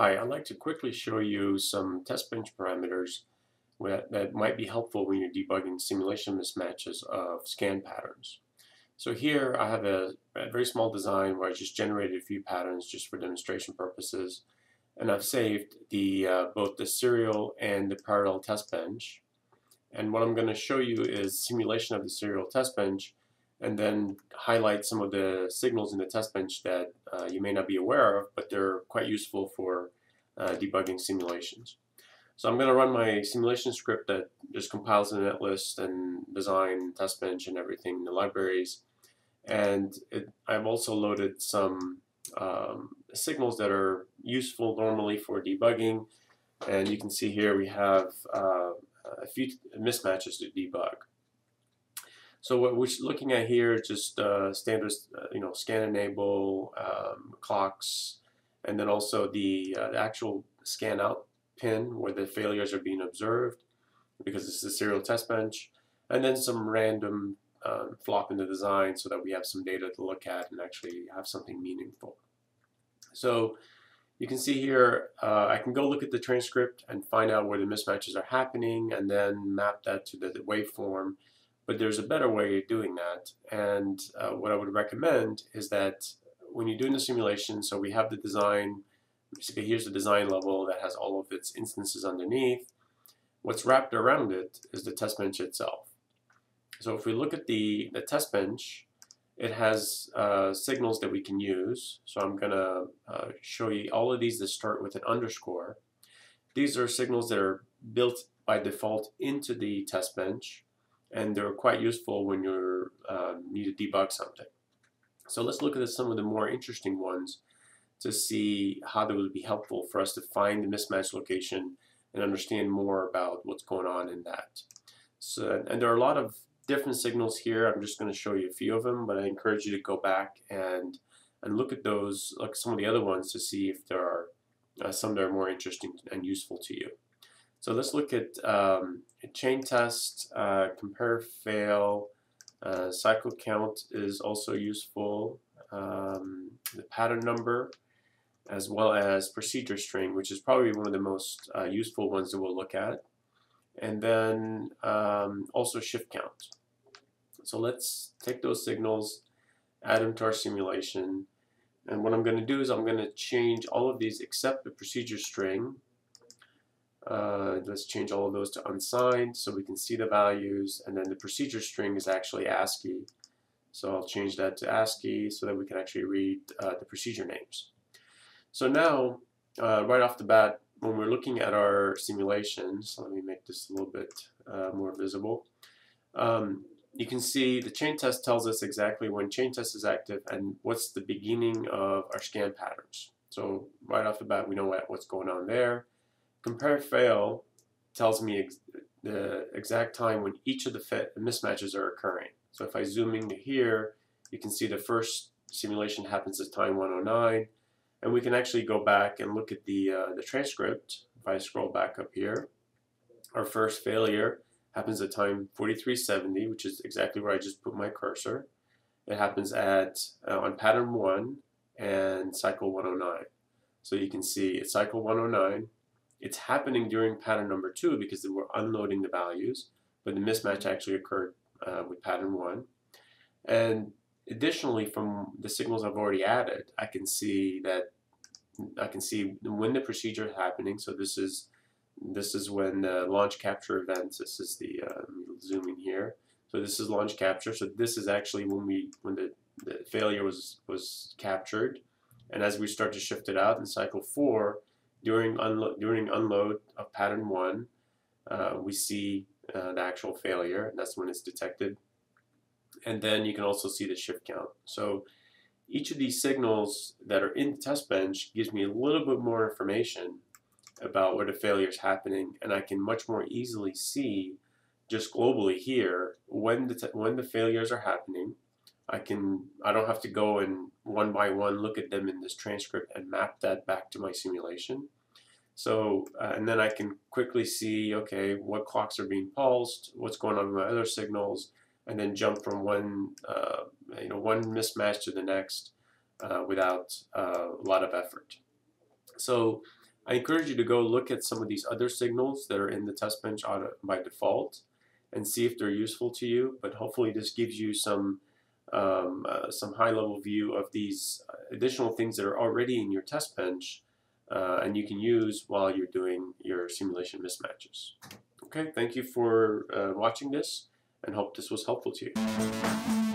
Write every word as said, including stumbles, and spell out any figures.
Hi, I'd like to quickly show you some test bench parameters that might be helpful when you're debugging simulation mismatches of scan patterns. So here I have a, a very small design where I just generated a few patterns just for demonstration purposes, and I've saved the uh, both the serial and the parallel test bench. And what I'm going to show you is simulation of the serial test bench, and then highlight some of the signals in the test bench that uh, you may not be aware of, but they're quite useful for uh, debugging simulations. So I'm going to run my simulation script that just compiles the netlist and design, test bench, and everything, the libraries. And it, I've also loaded some um, signals that are useful normally for debugging. And you can see here we have uh, a few mismatches to debug. So what we're looking at here is just uh, standard, uh, you know, scan enable, um, clocks, and then also the, uh, the actual scan out pin where the failures are being observed, because it's the serial test bench, and then some random uh, flop in the design so that we have some data to look at and actually have something meaningful. So you can see here, uh, I can go look at the transcript and find out where the mismatches are happening, and then map that to the, the waveform. But there's a better way of doing that, and uh, what I would recommend is that when you're doing the simulation, so we have the design, basically here's the design level that has all of its instances underneath. What's wrapped around it is the test bench itself. So if we look at the, the test bench, it has uh, signals that we can use. So I'm gonna uh, show you all of these that start with an underscore. These are signals that are built by default into the test bench, and they're quite useful when you uh, need to debug something. So let's look at some of the more interesting ones to see how they would be helpful for us to find the mismatch location and understand more about what's going on in that. So, and there are a lot of different signals here. I'm just going to show you a few of them, but I encourage you to go back and, and look at those, look at some of the other ones to see if there are uh, some that are more interesting and useful to you. So let's look at um, chain test, uh, compare fail, uh, cycle count is also useful, um, the pattern number, as well as procedure string, which is probably one of the most uh, useful ones that we'll look at, and then um, also shift count. So let's take those signals, add them to our simulation, and what I'm going to do is I'm going to change all of these except the procedure string. Uh, let's change all of those to unsigned so we can see the values, and then the procedure string is actually ASCII, so I'll change that to ASCII so that we can actually read uh, the procedure names. So now uh, right off the bat, when we're looking at our simulations, let me make this a little bit uh, more visible, um, you can see the chain test tells us exactly when chain test is active and what's the beginning of our scan patterns. So right off the bat we know what, what's going on there. Compare fail tells me ex the exact time when each of the mismatches are occurring. So if I zoom into here, you can see the first simulation happens at time one oh nine, and we can actually go back and look at the, uh, the transcript. If I scroll back up here, our first failure happens at time forty-three seventy, which is exactly where I just put my cursor. It happens at uh, on pattern one and cycle one oh nine. So you can see it's cycle one oh nine. It's happening during pattern number two because they were unloading the values, but the mismatch actually occurred uh, with pattern one. And additionally, from the signals I've already added, I can see that I can see when the procedure is happening. So this is this is when the launch capture events. This is the uh, zoom in here. So this is launch capture. So this is actually when we when the, the failure was was captured, and as we start to shift it out in cycle four. During unload, during unload of pattern one, uh, we see uh, the actual failure, and that's when it's detected. And then you can also see the shift count. So each of these signals that are in the test bench gives me a little bit more information about where the failure is happening, and I can much more easily see just globally here when the when the failures are happening. I can I don't have to go and one by one look at them in this transcript and map that back to my simulation. So uh, and then I can quickly see, okay, what clocks are being pulsed, what's going on with my other signals, and then jump from one uh, you know one mismatch to the next uh, without uh, a lot of effort. So I encourage you to go look at some of these other signals that are in the test bench by default and see if they're useful to you, but hopefully this gives you some um, uh, some high-level view of these additional things that are already in your test bench uh, and you can use while you're doing your simulation mismatches. Okay, thank you for uh, watching this, and hope this was helpful to you.